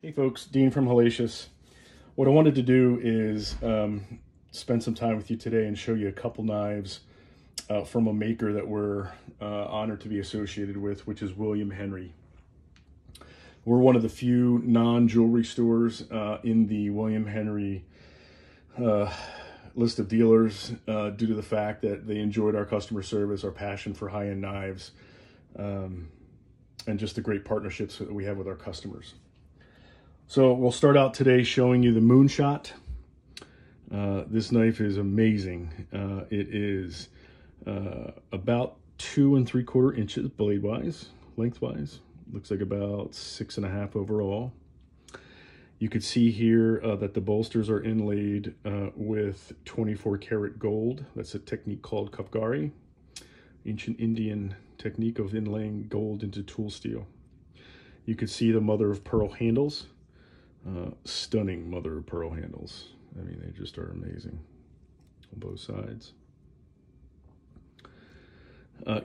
Hey folks, Dean from Helacious. What I wanted to do is spend some time with you today and show you a couple knives from a maker that we're honored to be associated with, which is William Henry. We're one of the few non-jewelry stores in the William Henry list of dealers due to the fact that they enjoyed our customer service, our passion for high-end knives, and just the great partnerships that we have with our customers. So we'll start out today showing you the Moonshot. This knife is amazing. It is about 2 3/4 inches blade-wise, lengthwise. Looks like about 6.5 overall. You could see here that the bolsters are inlaid with 24 karat gold. That's a technique called Koftgari, ancient Indian technique of inlaying gold into tool steel. You could see the mother of pearl handles. Stunning mother of pearl handles. I mean, they just are amazing on both sides.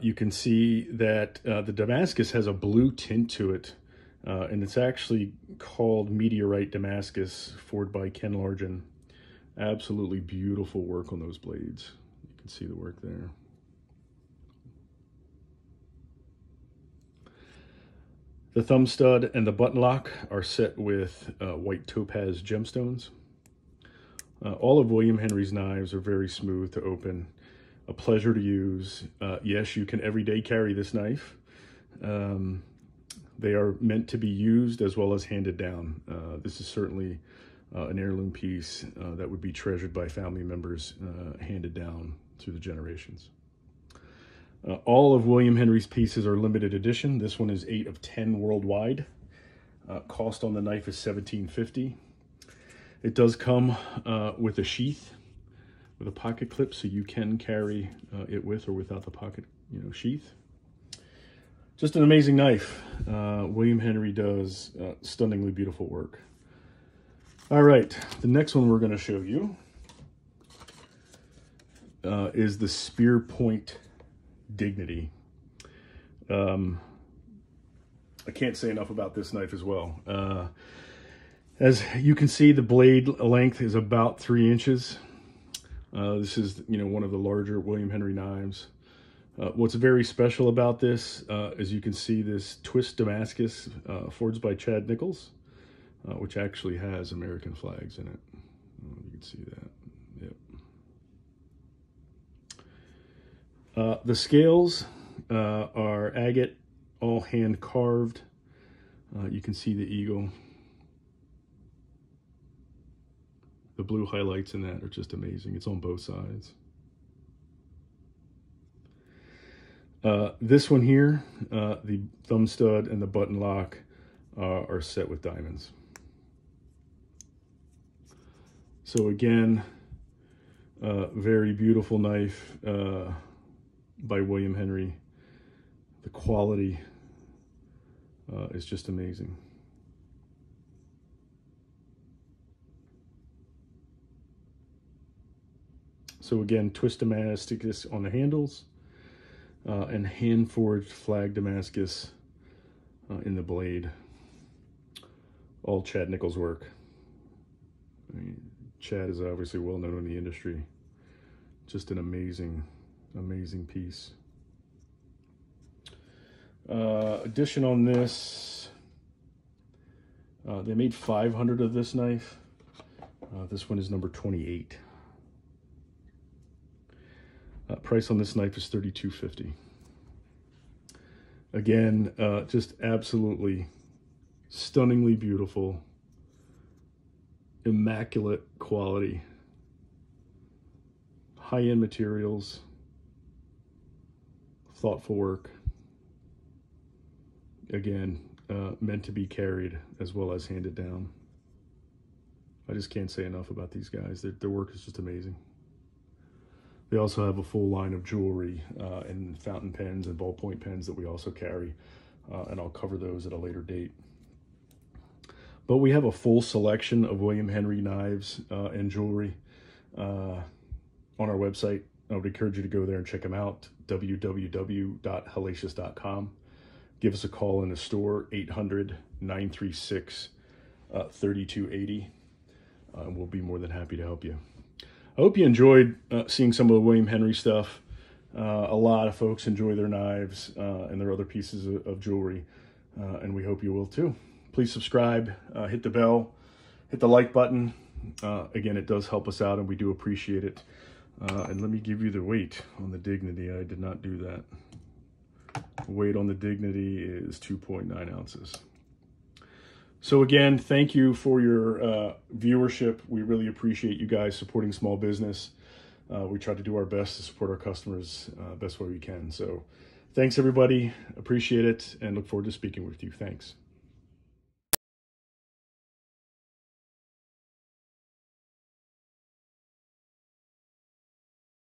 You can see that the Damascus has a blue tint to it, and it's actually called Meteorite Damascus, forged by Ken Largin. Absolutely beautiful work on those blades. You can see the work there. The thumb stud and the button lock are set with white topaz gemstones. All of William Henry's knives are very smooth to open, a pleasure to use. Yes, you can everyday carry this knife. They are meant to be used as well as handed down. This is certainly an heirloom piece that would be treasured by family members, handed down through the generations. All of William Henry's pieces are limited edition. This one is 8 of 10 worldwide. Cost on the knife is $17.50. It does come with a sheath, with a pocket clip, so you can carry it with or without the pocket, sheath. Just an amazing knife. William Henry does stunningly beautiful work. All right, the next one we're going to show you is the Spear Point Dignity. I can't say enough about this knife as well. As you can see, the blade length is about 3 inches. This is, one of the larger William Henry knives. What's very special about this, as you can see, this twist Damascus, forged by Chad Nichols, which actually has American flags in it. You can see that. The scales are agate, all hand carved. You can see the eagle. The blue highlights in that are just amazing. It's on both sides. This one here, the thumb stud and the button lock are set with diamonds. So again, very beautiful knife. By William Henry. The quality is just amazing. So again, twist Damascus on the handles and hand forged flag Damascus in the blade. All Chad Nichols work. I mean, Chad is obviously well known in the industry. Just an amazing piece. Addition on this, they made 500 of this knife. This one is number 28. Price on this knife is $32.50. Again, just absolutely stunningly beautiful, immaculate quality, high-end materials, thoughtful work. Again, meant to be carried as well as handed down. I just can't say enough about these guys. Their work is just amazing. They also have a full line of jewelry and fountain pens and ballpoint pens that we also carry, and I'll cover those at a later date. But we have a full selection of William Henry knives and jewelry on our website. I would encourage you to go there and check them out, www.helacious.com. Give us a call in the store, 800-936-0000. 3280. We'll be more than happy to help you. I hope you enjoyed seeing some of the William Henry stuff. A lot of folks enjoy their knives and their other pieces of jewelry, and we hope you will too. Please subscribe, hit the bell, hit the like button. Again, it does help us out, and we do appreciate it. And let me give you the weight on the Dignity. I did not do that. The weight on the Dignity is 2.9 ounces. So again, thank you for your viewership. We really appreciate you guys supporting small business. We try to do our best to support our customers best way we can. So thanks, everybody. Appreciate it, and look forward to speaking with you. Thanks.